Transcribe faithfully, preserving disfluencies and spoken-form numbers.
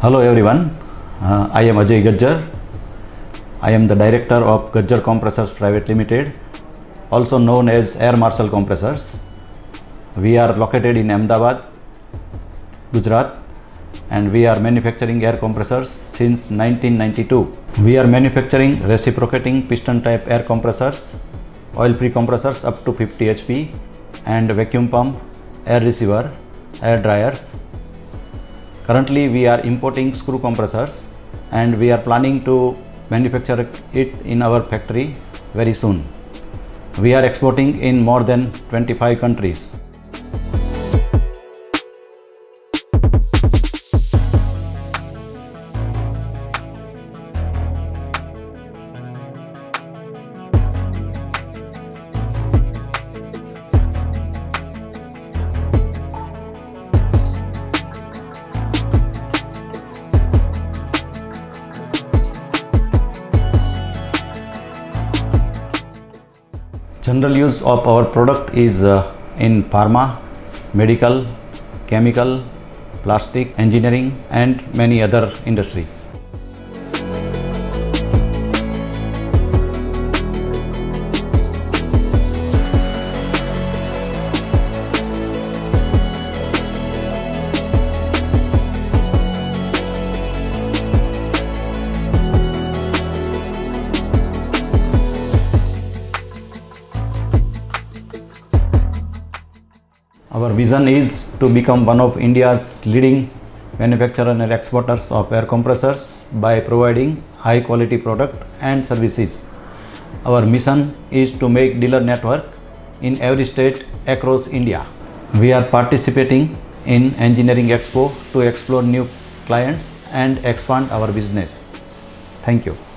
Hello everyone, uh, I am Ajay Gajjar. I am the director of Gajjar Compressors Private Limited, also known as Air Marshal Compressors. We are located in Ahmedabad, Gujarat, and we are manufacturing air compressors since nineteen ninety-two. We are manufacturing reciprocating piston type air compressors, oil-free compressors up to fifty H P, and vacuum pump, air receiver, air dryers. Currently, we are importing screw compressors and we are planning to manufacture it in our factory very soon. We are exporting in more than twenty-five countries. General use of our product is uh, in pharma, medical, chemical, plastic, engineering, and many other industries. Our vision is to become one of India's leading manufacturers and exporters of air compressors by providing high quality products and services. Our mission is to make dealer network in every state across India. We are participating in Engineering Expo to explore new clients and expand our business. Thank you.